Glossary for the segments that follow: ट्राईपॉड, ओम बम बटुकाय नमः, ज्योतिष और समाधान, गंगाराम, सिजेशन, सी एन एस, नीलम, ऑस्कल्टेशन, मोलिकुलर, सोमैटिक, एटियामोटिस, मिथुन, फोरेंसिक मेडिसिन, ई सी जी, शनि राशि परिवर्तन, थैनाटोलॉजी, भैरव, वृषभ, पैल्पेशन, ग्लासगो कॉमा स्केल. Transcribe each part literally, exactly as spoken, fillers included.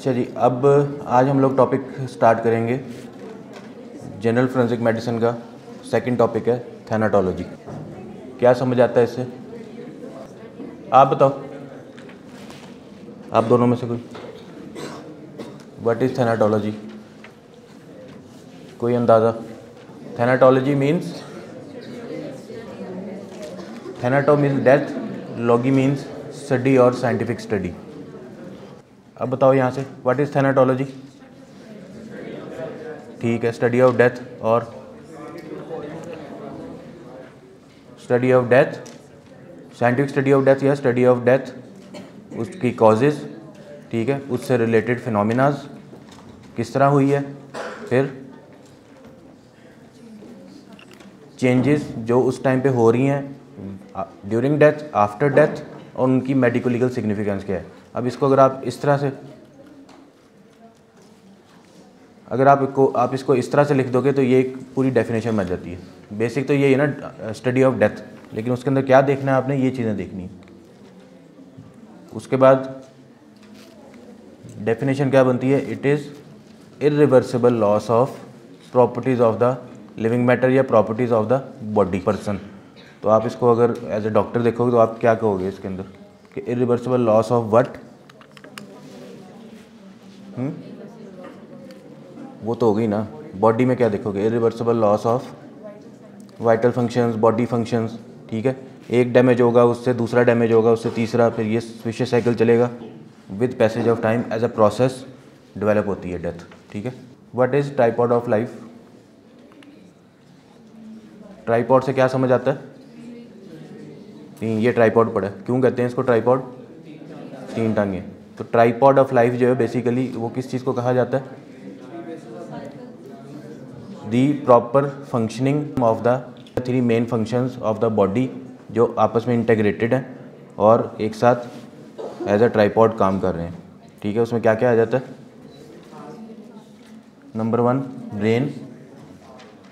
चलिए अब आज हम लोग टॉपिक स्टार्ट करेंगे जनरल फोरेंसिक मेडिसिन का। सेकंड टॉपिक है थैनाटोलॉजी। क्या समझ आता है इससे, आप बताओ, आप दोनों में से कोई? व्हाट इज़ थैनाटोलॉजी, कोई अंदाज़ा? थैनाटोलॉजी means, thanato means death, logy means study और साइंटिफिक स्टडी। अब बताओ यहाँ से, व्हाट इज़ थैनाटोलॉजी? ठीक है, स्टडी ऑफ डेथ और study of death, scientific study of death या स्टडी ऑफ डेथ, उसकी कॉजेज़, ठीक है, उससे रिलेटेड फिनोमिनाज, किस तरह हुई है, फिर चेंजेस जो उस टाइम पे हो रही हैं ड्यूरिंग डेथ, आफ्टर डेथ, और उनकी मेडिको लीगल सिग्निफिकेंस क्या है। अब इसको अगर आप इस तरह से अगर आप इसको आप इसको इस तरह से लिख दोगे तो ये एक पूरी डेफिनेशन बन जाती है। बेसिक तो ये है ना स्टडी ऑफ डेथ, लेकिन उसके अंदर क्या देखना है आपने, ये चीज़ें देखनी है। उसके बाद डेफिनेशन क्या बनती है, it is irreversible loss of properties of the living matter या properties of the body person. तो आप इसको अगर एज ए डॉक्टर देखोगे तो आप क्या कहोगे इसके अंदर कि इरिवर्सिबल लॉस ऑफ व्हाट, वो तो हो गई ना। बॉडी में क्या देखोगे, irreversible loss of vital functions, body functions, ठीक है, एक डैमेज होगा उससे दूसरा डैमेज होगा उससे तीसरा, फिर ये विशेष साइकिल चलेगा। With passage of time as a process develop होती है डेथ, ठीक है। What is ट्राईपॉड of life, ट्राईपॉड से क्या समझ आता है? तीन, ये ट्राईपॉड पड़ा, क्यों कहते हैं इसको ट्राईपॉड, तीन टांगे। तो ट्राईपॉड ऑफ लाइफ जो है बेसिकली वो किस चीज़ को कहा जाता है, the proper functioning of the three main functions of the body जो आपस में इंटेग्रेटेड हैं और एक साथ एज अ ट्राईपॉड काम कर रहे हैं, ठीक है। उसमें क्या क्या आ जाता है, number one brain,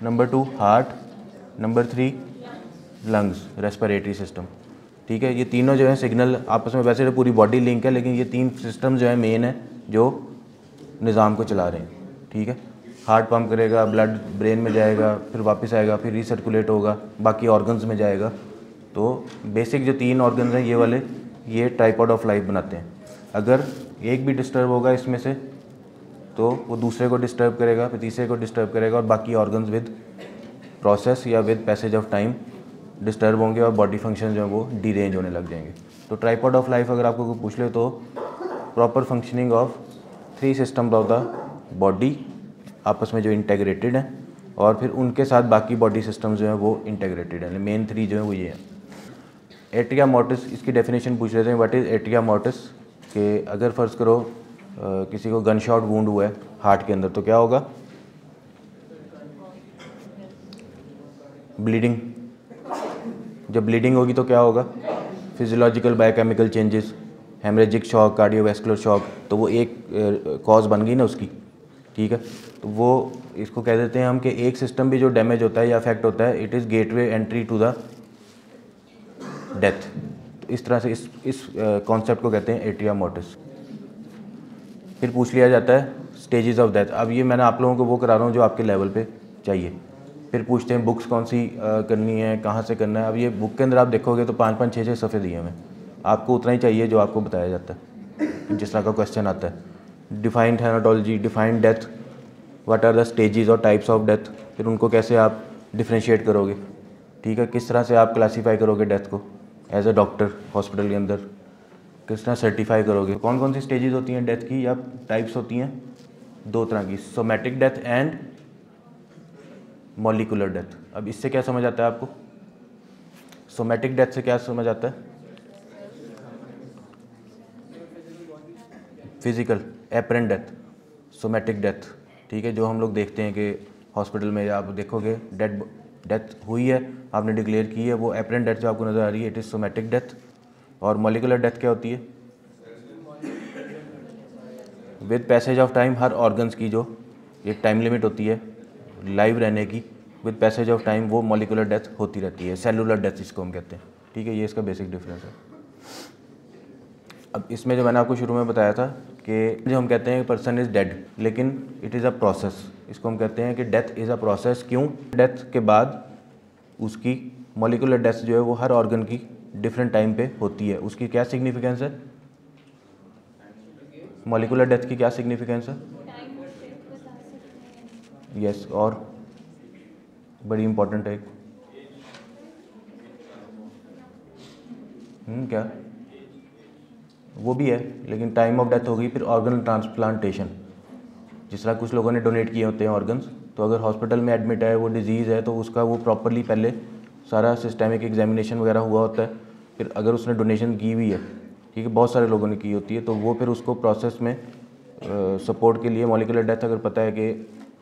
number two heart, number three lungs respiratory system, ठीक है। ये तीनों जो है सिग्नल आपस में, वैसे तो पूरी बॉडी लिंक है लेकिन ये तीन सिस्टम जो है मेन है जो निज़ाम को चला रहे हैं, ठीक है। हार्ट पंप करेगा, ब्लड ब्रेन में जाएगा, फिर वापस आएगा, फिर रिसर्कुलेट होगा, बाकी ऑर्गन्स में जाएेगा। तो बेसिक जो तीन ऑर्गन्स हैं ये वाले, ये ट्राईपॉड ऑफ लाइफ बनाते हैं। अगर एक भी डिस्टर्ब होगा इसमें से तो वो दूसरे को डिस्टर्ब करेगा, फिर तीसरे को डिस्टर्ब करेगा, और बाकी ऑर्गन्स विद प्रोसेस या with passage of time disturb होंगे और बॉडी फंक्शन जो है वो डीरेंज होने लग जाएंगे। तो ट्राईपॉड ऑफ लाइफ अगर आपको कोई पूछ ले तो proper functioning of three system of the body आपस में जो इंटेग्रेटेड हैं और फिर उनके साथ बाकी बॉडी सिस्टम जो हैं वो इंटेग्रेटेड हैं। मेन थ्री जो है वो ये हैं। एटियामोटिस, इसकी डेफिनेशन पूछ लेते हैं, व्हाट इज़ एटियामोटिस। के अगर फ़र्ज़ करो आ, किसी को गन शॉट वूंड हुआ है हार्ट के अंदर तो क्या होगा, ब्लीडिंग। जब ब्लीडिंग होगी तो क्या होगा, physiological biochemical changes, haemorrhagic shock, cardiovascular shock, तो वो एक कॉज बन गई ना उसकी, ठीक है। तो वो इसको कह देते हैं हम कि एक सिस्टम भी जो डैमेज होता है या अफेक्ट होता है, it is gateway entry to the death. तो इस तरह से इस इस कॉन्सेप्ट को कहते हैं एटियामोटिस। फिर पूछ लिया जाता है स्टेजेस ऑफ डेथ। अब ये मैंने आप लोगों को वो करा रहा हूँ जो आपके लेवल पे चाहिए। फिर पूछते हैं बुक्स कौन सी आ, करनी है, कहाँ से करना है। अब ये बुक के अंदर आप देखोगे तो पाँच पाँच छः छः सफ़े दिए हुए हैं, आपको उतना ही चाहिए जो आपको बताया जाता है, जिस तरह का क्वेश्चन आता है। Define थैनाटोलॉजी, define death, what are the stages और टाइप्स ऑफ डेथ, फिर उनको कैसे आप डिफ्रेंशिएट करोगे, ठीक है, किस तरह से आप क्लासीफाई करोगे डेथ को एज अ डॉक्टर हॉस्पिटल के अंदर, किस तरह सर्टिफाई करोगे। कौन कौन सी स्टेजेस होती हैं डेथ की या टाइप्स होती हैं, दो तरह की, सोमैटिक death and मोलिकुलर death. अब इससे क्या समझ आता है आपको, सोमैटिक डेथ से क्या समझ आता है, physical apparent death, सोमैटिक death, ठीक है, जो हम लोग देखते हैं कि हॉस्पिटल में आप देखोगे डेड डेथ हुई है, आपने डिक्लेयर की है, वो एपरेंट डेथ जो आपको नज़र आ रही है, इट इज़ सोमैटिक डेथ। और मोलिकुलर डेथ क्या होती है, विद पैसेज ऑफ टाइम हर ऑर्गन्स की जो एक टाइम लिमिट होती है लाइव रहने की, विद पैसेज ऑफ टाइम वो मोलिकुलर डेथ होती रहती है, सेलुलर डेथ इसको हम कहते हैं, ठीक है। ये इसका बेसिक डिफरेंस है। अब इसमें जो मैंने आपको शुरू में बताया था कि जो हम कहते हैं पर्सन इज़ डेड, लेकिन इट इज़ अ प्रोसेस। इसको हम कहते हैं कि डेथ इज़ अ प्रोसेस। क्यों? डेथ के बाद उसकी मोलिकुलर डेथ जो है वो हर ऑर्गन की डिफरेंट टाइम पे होती है। उसकी क्या सिग्निफिकेंस है? मोलिकुलर डेथ की क्या सिग्निफिकेंस है? यस yes, और बड़ी इम्पोर्टेंट है एक हम्म क्या वो भी है, लेकिन टाइम ऑफ डेथ हो गई। फिर ऑर्गन ट्रांसप्लांटेशन, जिस तरह कुछ लोगों ने डोनेट किए होते हैं ऑर्गन्स, तो अगर हॉस्पिटल में एडमिट है, वो डिजीज़ है, तो उसका वो प्रॉपरली पहले सारा सिस्टेमिक एग्जामिनेशन वगैरह हुआ होता है। फिर अगर उसने डोनेशन की हुई है, ठीक है, बहुत सारे लोगों ने की होती है, तो वो फिर उसको प्रोसेस में सपोर्ट के लिए मॉलिक्यूलर डेथ अगर पता है कि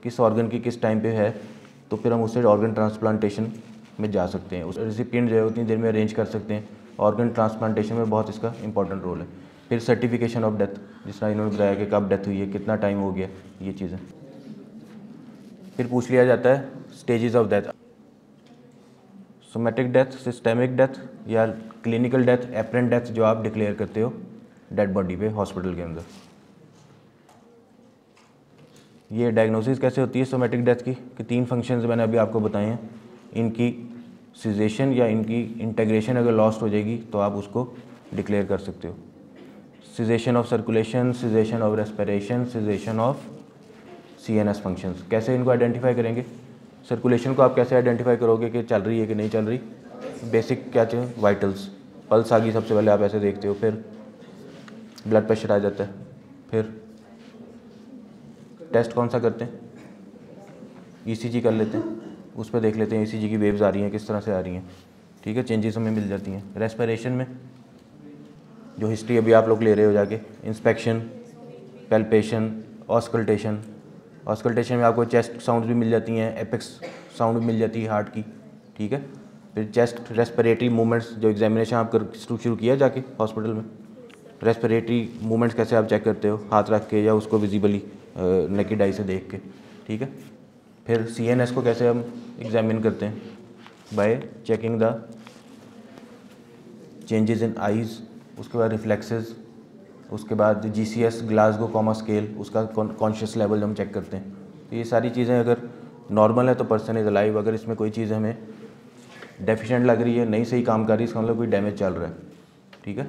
किस ऑर्गन की किस टाइम पे है, तो फिर हम उसे ऑर्गन ट्रांसप्लांटेशन में जा सकते हैं। उस रेसिपिएंट जो है उतनी देर में अरेंज कर सकते हैं। ऑर्गन ट्रांसप्लांटेशन में बहुत इसका इंपॉर्टेंट रोल है। फिर सर्टिफिकेशन ऑफ डेथ, जिस तरह इन्होंने बताया कि कब डेथ हुई है, कितना टाइम हो गया, ये चीज़ें। फिर पूछ लिया जाता है stages of death, सोमैटिक death, systemic death या क्लिनिकल डेथ, एपरेंट डेथ जो आप डिक्लेयर करते हो डेड बॉडी पे हॉस्पिटल के अंदर। ये डायग्नोसिस कैसे होती है सोमैटिक डेथ की, कि तीन फंक्शंस मैंने अभी आपको बताए हैं। इनकी सिजेशन या इनकी इंटीग्रेशन अगर लॉस्ट हो जाएगी तो आप उसको डिक्लेयर कर सकते हो। सिजेशन of circulation, सिजेशन of respiration, सिजेशन of सी एन एस functions. कैसे इनको आइडेंटिफाई करेंगे? सर्कुलेशन को आप कैसे आइडेंटिफाई करोगे कि चल रही है कि नहीं चल रही? बेसिक क्या चाहिए? वाइटल्स, पल्स आ गई सबसे पहले, आप ऐसे देखते हो। फिर ब्लड प्रेशर आ जाता है। फिर टेस्ट कौन सा करते हैं? ई सी जी कर लेते हैं, उस पर देख लेते हैं ई सी जी की वेव्स आ रही हैं किस तरह से आ रही हैं, ठीक है, चेंजेस हमें मिल जाती हैं। रेस्पिरेशन में जो हिस्ट्री अभी आप लोग ले रहे हो जाके, इंस्पेक्शन, पैल्पेशन, ऑस्कल्टेशन। ऑस्कल्टेशन में आपको चेस्ट साउंड भी मिल जाती हैं, एपेक्स साउंड भी मिल जाती है हार्ट की, ठीक है। फिर चेस्ट रेस्पिरेटरी मूवमेंट्स, जो एग्जामिनेशन आप कर शुरू किया जाके हॉस्पिटल में, रेस्पिरेटरी मूवमेंट्स कैसे आप चेक करते हो, हाथ रख के या उसको विजिबली नेकेड आई से देख के, ठीक है। फिर सी एन एस को कैसे हम एग्जामिन करते हैं? By checking the changes in eyes, उसके बाद रिफ्लेक्सेस, उसके बाद G C S, ग्लासगो कॉमा स्केल, उसका कॉन्शियस लेवल हम चेक करते हैं। तो ये सारी चीज़ें अगर नॉर्मल है तो पर्सन इज़ अलाइव। अगर इसमें कोई चीज़ हमें डेफिशिएंट लग रही है, नहीं सही काम कर रही, इसका मतलब कोई डैमेज चल रहा है, ठीक है।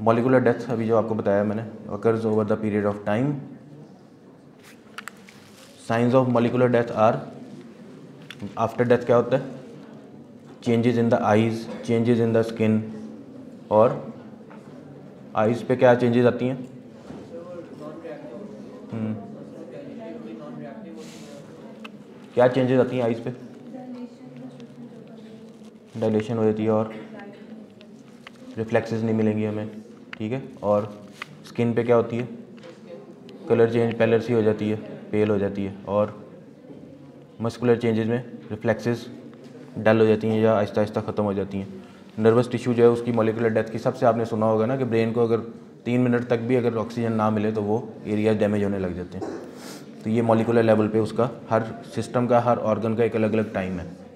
मॉलिकुलर डेथ अभी जो आपको बताया मैंने, occurs over the period of time. Science of molecular death are, after death क्या होता है? Changes in the eyes, changes in the skin, और आइज़ पे क्या चेंजेस आती हैं? क्या चेंजेस आती हैं आइज़ पे? डायलेशन हो जाती है, और रिफ्लेक्सेस नहीं मिलेंगी हमें, ठीक है। और स्किन पे क्या होती है? कलर चेंज, पेलर सी हो जाती है, पेल हो जाती है। और मस्कुलर चेंजेस में रिफ्लेक्सेस डल हो जाती हैं या आहिस्ता आहिस्ता ख़त्म हो जाती हैं। नर्वस टिश्यू जो है उसकी मॉलिक्यूलर डेथ की सबसे आपने सुना होगा ना, कि ब्रेन को अगर तीन मिनट तक भी अगर ऑक्सीजन ना मिले तो वो एरिया डैमेज होने लग जाते हैं। तो ये मॉलिक्यूलर लेवल पे उसका हर सिस्टम का, हर ऑर्गन का एक अलग अलग टाइम है।